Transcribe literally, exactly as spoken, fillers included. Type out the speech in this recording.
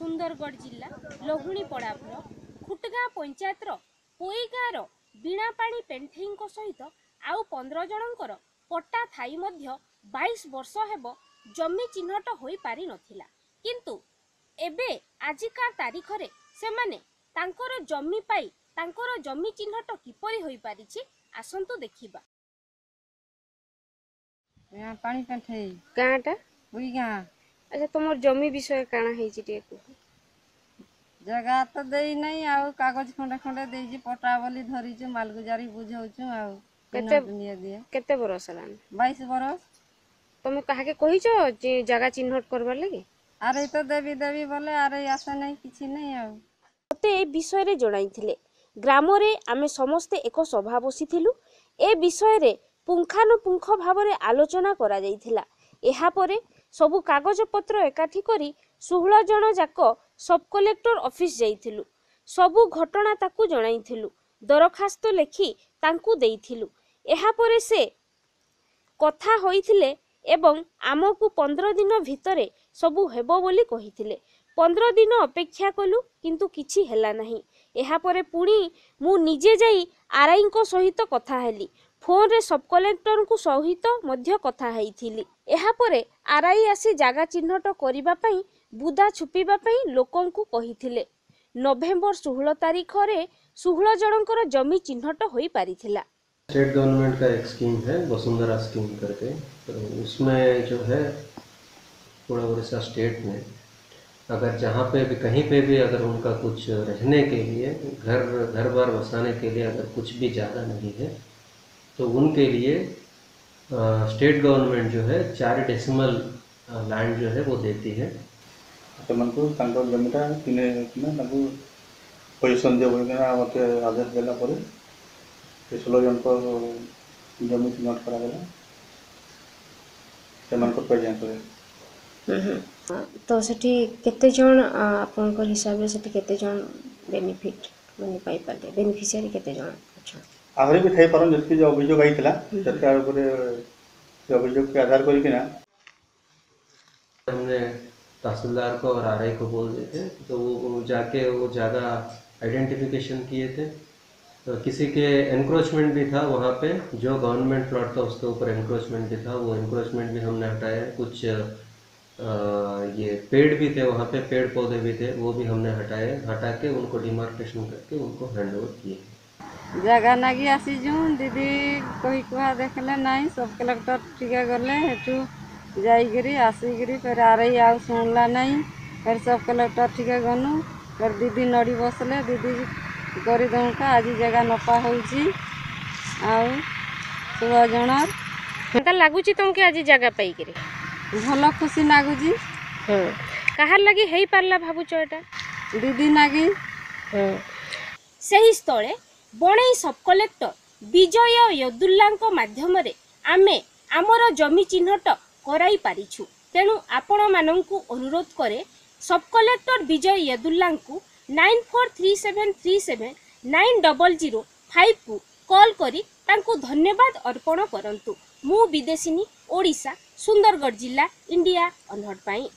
सुंदरगढ़ जिला लहुणीपड़ा ब्लॉक खुटगाँ पंचायतर पोईगाँर बीणापाणी पेंठेईं सहित आउ पंद्रह जनकर पट्टा थाई मध्य बाईस वर्ष हेब जमी चिन्हट होई पारी नथिला, किंतु एबे आजिका तारीख रे सेमाने तांकर जमी पाई तांकर जमी चिन्हट किपरि होई पारिछि आसंतु देखिबा। या पानी पेंठे काटा बुई गा। अच्छा तमर जमी विषय काना हेछि टे को जगह तो देई नै आउ कागज खंडे खंडे देइछि पट्टा बोली धरिछु मालगुजारी बुझौछु आउ केते दुनिया दिया केते बरस लान बाईस बरस। तुम कहा के कही छो जगह चिन्हट करबा लगे अरे तो देवी देवी बोले अरे आशा नहीं किछि नहीं आ मते ए विषय रे जणाई थिले। ग्राम रे आमे समस्त एको सभा बसिथिलु। ए विषय रे पुंखानुपुंख भाव रे आलोचना करा जाइथिला। एहा परे सबु कागज पत्र एकाठी करी सोलह जण जाको सब कलेक्टर ऑफिस जाइथिलु। सबु घटना ताकू जणाइथिलु। दरखास्त लेखि तांकू देइथिलु। एहा परे से कथा होइथिले एवं आमको पंद्रह दिन भितरे सबू हेबो बोली कहिथिले। पंद्रह दिन अपेक्षा कलु किंतु किछि हेला नाही। एहा परे पुणी मु निजे जाई आरआई को सहित कथा हेली। फोन रे सब कलेक्टर को सहित मध्य कथा हेइथिली। एहा परे आरआई आसी जागा चिन्हट करिबा पई बुदा छुपीबा पई लोकन को कहिथिले। नवंबर सोलह तारीख रे सोलह जनकर जमी चिन्हट होई पारिथिला। स्टेट गवर्नमेंट का एक स्कीम है वसुंधरा स्कीम करके, तो उसमें जो है पूरा उड़ीसा स्टेट में अगर जहाँ पे भी कहीं पे भी अगर उनका कुछ रहने के लिए घर घर बार बसाने के लिए अगर कुछ भी ज़्यादा नहीं है तो उनके लिए आ, स्टेट गवर्नमेंट जो है चार डेसिमल लैंड जो है वो देती है। तो उनको आदेश देना पड़े सोलह जन को जमी चिन्हट कर तो सेठी केते जन आपन को हिसाब से केते जन बेनिफिट माने पाई पाले बेनिफिशियरी केते जन। अच्छा आगरे भी थाई परन जति जो अभियोग आइतला सरकार ऊपर जो अभियोग के आधार करी के ना हमने तहसीलदार को और आरआई को बोल दिए थे, तो वो जाके वो जगह आइडेंटिफिकेशन किए थे। तो किसी के एनक्रोचमेंट भी था वहाँ पे, जो गवर्नमेंट प्लॉट था उसके ऊपर एनक्रोचमेंट भी था, वो एनक्रोचमेंट भी हमने हटाया। कुछ आ, ये पेड़ भी थे वहाँ पे, पेड़ पौधे भी थे, वो भी हमने हटाए। हटा के उनको डिमार्केशन करके उनको हैंड ओवर किए। जगह नागी आसी जो दीदी कही कुहा देखले नहीं सब कलेक्टर टीका गले हेटू जाइगिरी आसिगिरी फिर आ रही आउ सुनला नहीं फिर सब कलेक्टर टीका गनु फिर दीदी नड़ी बसले दीदी गरी दौका आज जगह नपा होउची आउ सोलह जनर केता लागुची तुमके आज जगह पाई करे भलो खुशी लागुची। ह काहर लागि हेई पारला भाबुचो एटा दीदी नागी। ह सही स्थळे बणई सब कलेक्टर विजय यदुल्लांको माध्यम रे आमे आमरो जमी चिन्हट कराई पारिछु। तेनु आपण माननकु अनुरोध करे सब कलेक्टर विजय यदुल्लांकु nine four three seven three seven nine double zero five को कॉल करी तांको धन्यवाद अर्पण करंतु। मु विदेशिनी ओडिशा सुंदरगढ़ जिला इंडिया अनहट पाई।